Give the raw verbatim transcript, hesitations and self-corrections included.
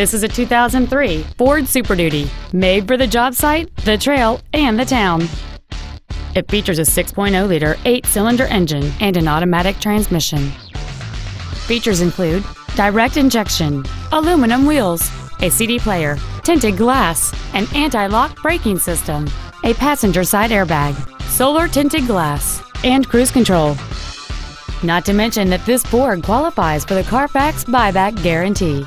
This is a two thousand three Ford Super Duty, made for the job site, the trail, and the town. It features a six point oh liter eight-cylinder engine and an automatic transmission. Features include direct injection, aluminum wheels, a C D player, tinted glass, an anti-lock braking system, a passenger side airbag, solar tinted glass, and cruise control. Not to mention that this Ford qualifies for the Carfax buyback guarantee.